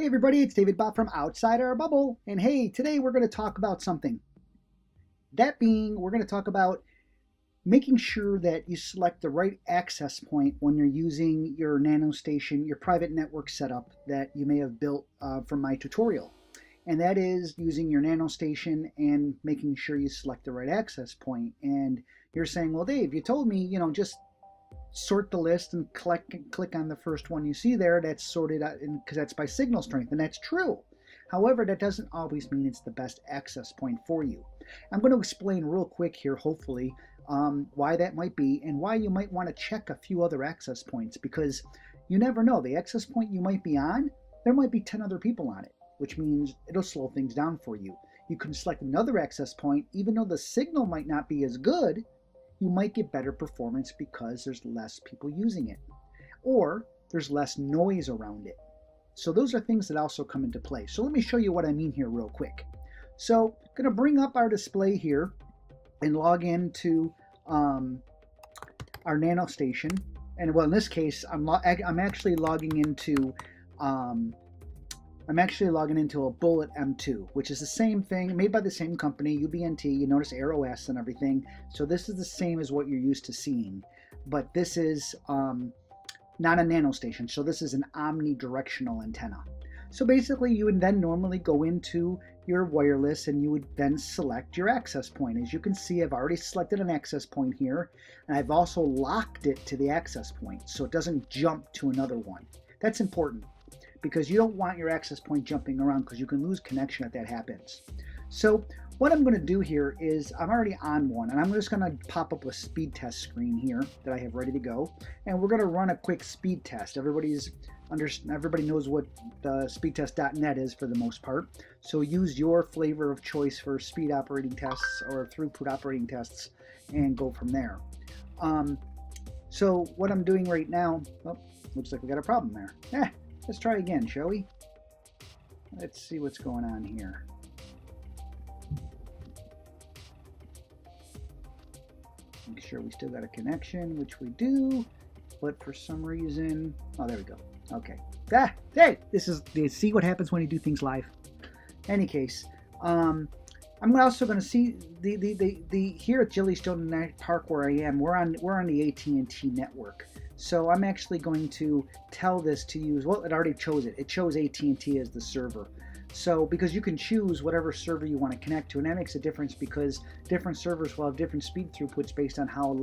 Hey everybody, it's David Bott from Outside Our Bubble, and hey, today we're going to talk about something. That being, we're going to talk about making sure that you select the right access point when you're using your nanostation, your private network setup that you may have built from my tutorial. And that is using your nanostation and making sure you select the right access point. And you're saying, well, Dave, you told me, you know, just sort the list and click on the first one you see there that's sorted out, because that's by signal strength, and that's true. However, that doesn't always mean it's the best access point for you. I'm going to explain real quick here, hopefully, why that might be and why you might want to check a few other access points, because you never know. The access point you might be on, there might be 10 other people on it, which means it'll slow things down for you. You can select another access point, even though the signal might not be as good. You might get better performance because there's less people using it, or there's less noise around it. So those are things that also come into play. So let me show you what I mean here real quick. So I'm going to bring up our display here and log into our nanostation. And well, in this case, I'm actually logging into a Bullet M2, which is the same thing, made by the same company, UBNT. You notice AirOS and everything. So this is the same as what you're used to seeing, but this is not a nanostation. So this is an omnidirectional antenna. So basically you would then normally go into your wireless and you would then select your access point. As you can see, I've already selected an access point here, and I've also locked it to the access point so it doesn't jump to another one. That's important, because you don't want your access point jumping around, because you can lose connection if that happens. So what I'm going to do here is I'm already on one, and I'm just going to pop up a speed test screen here that I have ready to go. And we're going to run a quick speed test. Everybody knows what the speedtest.net is for the most part. So use your flavor of choice for speed operating tests or throughput operating tests and go from there. So what I'm doing right now, oh, looks like we got a problem there. Let's try again, shall we? Let's see what's going on here. Make sure we still got a connection, which we do, but for some reason, oh, there we go. Okay. Hey, see what happens when you do things live. Any case, I'm also going to see here at Jellystone Park where I am, we're on the AT&T network. So I'm actually going to tell this to use, well, it already chose it. It chose AT&T as the server. So because you can choose whatever server you want to connect to, and that makes a difference because different servers will have different speed throughputs based on how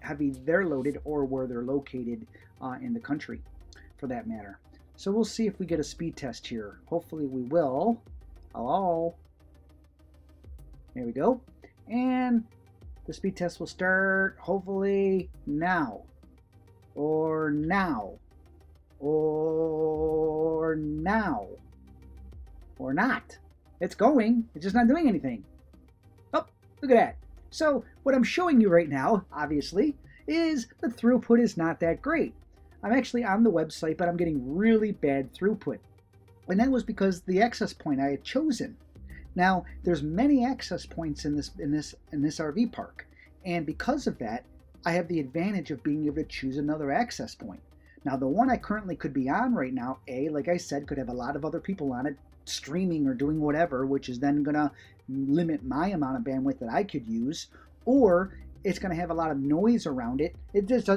heavy they're loaded or where they're located in the country, for that matter. So we'll see if we get a speed test here. Hopefully we will. Hello. There we go. And the speed test will start hopefully now. Or now, or now, or not. It's going, it's just not doing anything. Oh, look at that. So what I'm showing you right now, obviously, is the throughput is not that great. I'm actually on the website, but I'm getting really bad throughput. And that was because the access point I had chosen. Now, there's many access points in this RV park. And because of that, I have the advantage of being able to choose another access point. Now, the one I currently could be on right now, A, like I said, could have a lot of other people on it streaming or doing whatever, which is then going to limit my amount of bandwidth that I could use, or it's going to have a lot of noise around it. It just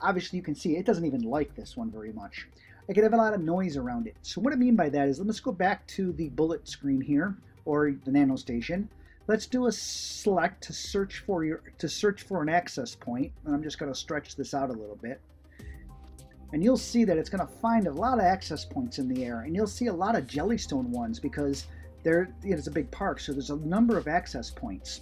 obviously, you can see, it doesn't even like this one very much. I could have a lot of noise around it. So what I mean by that is, let's go back to the Bullet screen here, or the nanostation. Let's do a select to search for an access point, and I'm just going to stretch this out a little bit. And you'll see that it's going to find a lot of access points in the air, and you'll see a lot of Jellystone ones because it's a big park, so there's a number of access points.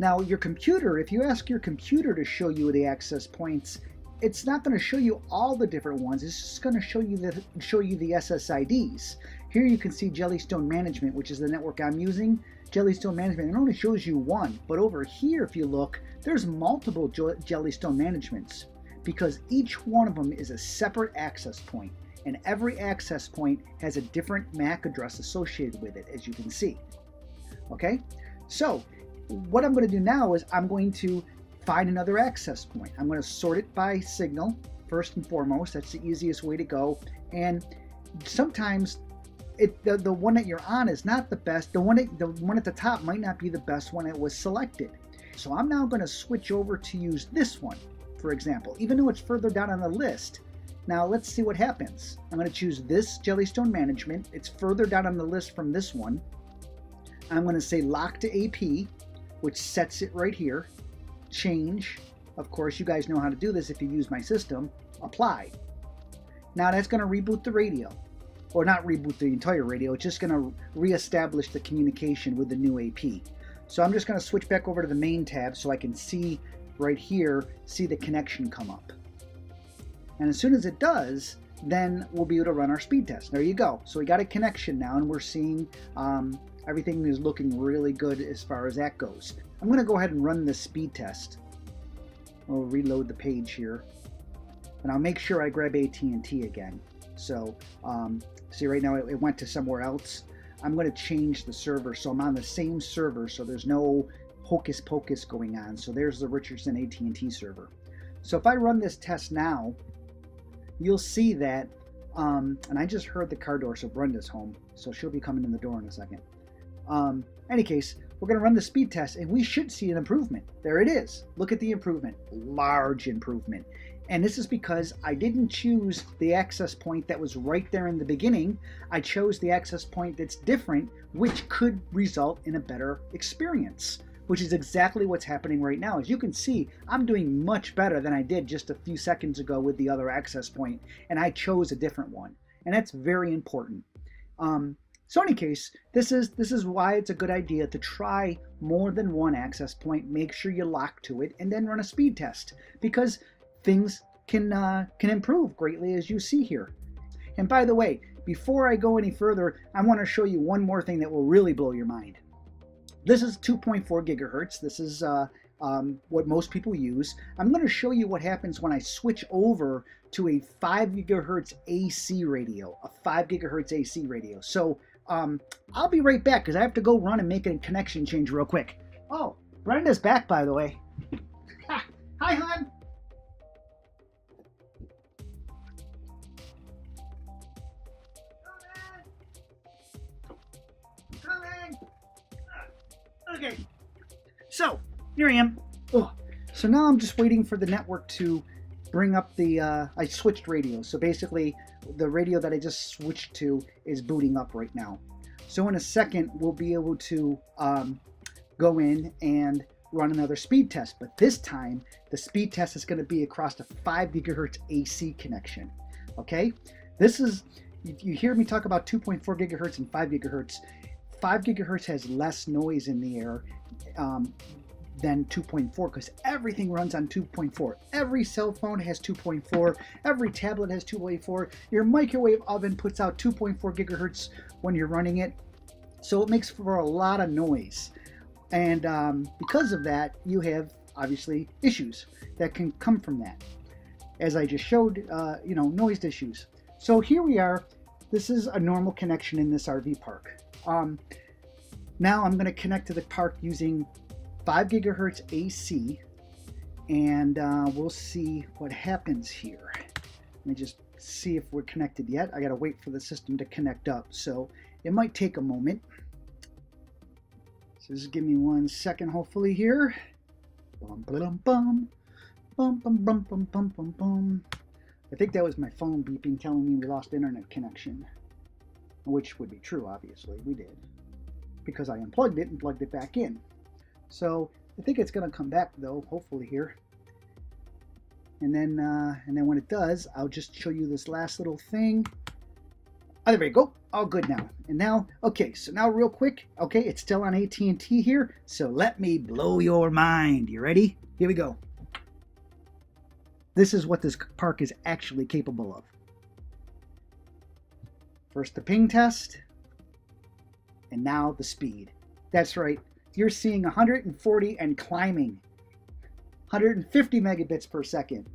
Now, your computer, if you ask your computer to show you the access points, it's not going to show you all the different ones. It's just going to show you the SSIDs. Here you can see Jellystone Management, which is the network I'm using. Jellystone Management, it only shows you one, but over here, if you look, there's multiple Jellystone Managements, because each one of them is a separate access point, and every access point has a different MAC address associated with it, as you can see. Okay, so what I'm going to do now is I'm going to find another access point. I'm going to sort it by signal first and foremost. That's the easiest way to go. And sometimes the one that you're on is not the best. The one at the top might not be the best one that was selected. So I'm now going to switch over to use this one, for example, even though it's further down on the list. Now let's see what happens. I'm going to choose this Jellystone Management. It's further down on the list from this one. I'm going to say Lock to AP, which sets it right here. Change. Of course, you guys know how to do this if you use my system. Apply. Now that's going to reboot the radio. Or not reboot the entire radio. It's just going to reestablish the communication with the new AP. So I'm just going to switch back over to the main tab so I can see right here, see the connection come up. And as soon as it does, then we'll be able to run our speed test. There you go. So we got a connection now, and we're seeing everything is looking really good as far as that goes. I'm going to go ahead and run this speed test. I'll reload the page here, and I'll make sure I grab AT&T again. So see right now it went to somewhere else. I'm going to change the server, so I'm on the same server, so there's no hocus pocus going on. So there's the Richardson AT&T server. So if I run this test now, you'll see that, and I just heard the car door, so Brenda's home, so she'll be coming in the door in a second. Any case, we're going to run the speed test, and we should see an improvement. There it is. Look at the improvement. Large improvement. And this is because I didn't choose the access point that was right there in the beginning. I chose the access point that's different, which could result in a better experience, which is exactly what's happening right now. As you can see, I'm doing much better than I did just a few seconds ago with the other access point, and I chose a different one. And that's very important. So in any case, this is why it's a good idea to try more than one access point, make sure you lock to it, and then run a speed test, because things can improve greatly, as you see here. And by the way, before I go any further, I want to show you one more thing that will really blow your mind. This is 2.4 gigahertz. This is what most people use. I'm going to show you what happens when I switch over to a 5 gigahertz AC radio, a 5 gigahertz AC radio. So I'll be right back because I have to go run and make a connection change real quick. Oh, Brenda's back, by the way. Hi, hon. Okay, so here I am. Oh, so now I'm just waiting for the network to bring up the, I switched radios. So basically the radio that I just switched to is booting up right now. So in a second, we'll be able to go in and run another speed test. But this time, the speed test is going to be across the 5 gigahertz AC connection. Okay, this is, you hear me talk about 2.4 gigahertz and 5 gigahertz. 5 gigahertz has less noise in the air than 2.4 because everything runs on 2.4. Every cell phone has 2.4. Every tablet has 2.4. Your microwave oven puts out 2.4 gigahertz when you're running it. So it makes for a lot of noise. And because of that, you have obviously issues that can come from that. As I just showed, you know, noise issues. So here we are. This is a normal connection in this RV park. Now I'm going to connect to the park using 5 gigahertz AC, and we'll see what happens here. Let me just see if we're connected yet. I got to wait for the system to connect up, so it might take a moment. So just give me one second, hopefully here. Bum, ba-dum, bum. Bum, bum, bum, bum, bum, bum, bum. I think that was my phone beeping, telling me we lost internet connection. Which would be true, obviously. We did. Because I unplugged it and plugged it back in. So I think it's going to come back, though, hopefully here. And then when it does, I'll just show you this last little thing. Oh, there we go. All good now. And now, okay, so now real quick. Okay, it's still on AT&T here. So let me blow your mind. You ready? Here we go. This is what this park is actually capable of. First the ping test, and now the speed. That's right, you're seeing 140 and climbing, 150 megabits per second.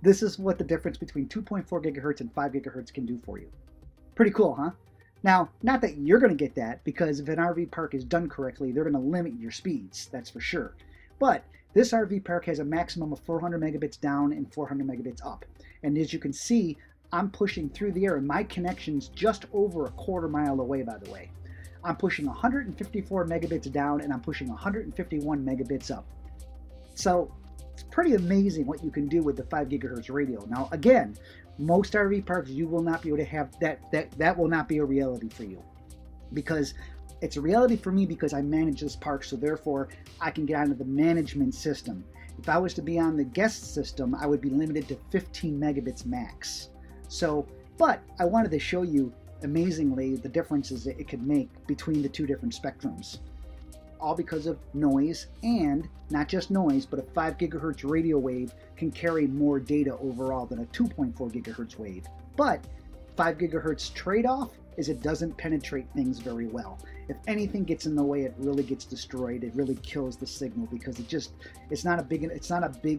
This is what the difference between 2.4 gigahertz and 5 gigahertz can do for you. Pretty cool, huh? Now, not that you're going to get that, because if an RV park is done correctly, they're going to limit your speeds, that's for sure. But this RV park has a maximum of 400 megabits down and 400 megabits up. And as you can see, I'm pushing through the air, and my connection's just over a quarter mile away, by the way. I'm pushing 154 megabits down, and I'm pushing 151 megabits up. So it's pretty amazing what you can do with the 5 gigahertz radio. Now, again, most RV parks, you will not be able to have that. That will not be a reality for you, because it's a reality for me because I manage this park, so therefore I can get onto the management system. If I was to be on the guest system, I would be limited to 15 megabits max. So, but I wanted to show you, amazingly, the differences that it could make between the two different spectrums. All because of noise, and not just noise, but a 5 gigahertz radio wave can carry more data overall than a 2.4 gigahertz wave. But 5 gigahertz trade-off is it doesn't penetrate things very well. If anything gets in the way, it really gets destroyed. It really kills the signal because it just, it's not a big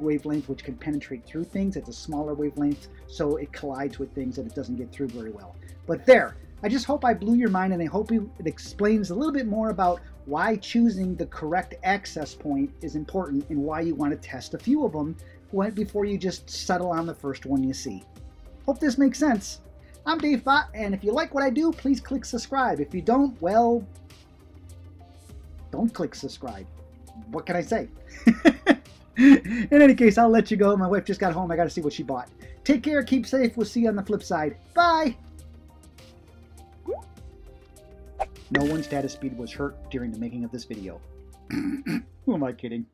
wavelength which can penetrate through things. It's a smaller wavelength, so it collides with things and it doesn't get through very well. But there, I just hope I blew your mind, and I hope it explains a little bit more about why choosing the correct access point is important and why you want to test a few of them before you just settle on the first one you see. Hope this makes sense. I'm Dave Bott, and if you like what I do, please click subscribe. If you don't, well, don't click subscribe. What can I say? In any case, I'll let you go. My wife just got home. I got to see what she bought. Take care. Keep safe. We'll see you on the flip side. Bye. No one's data speed was hurt during the making of this video. Who am I kidding?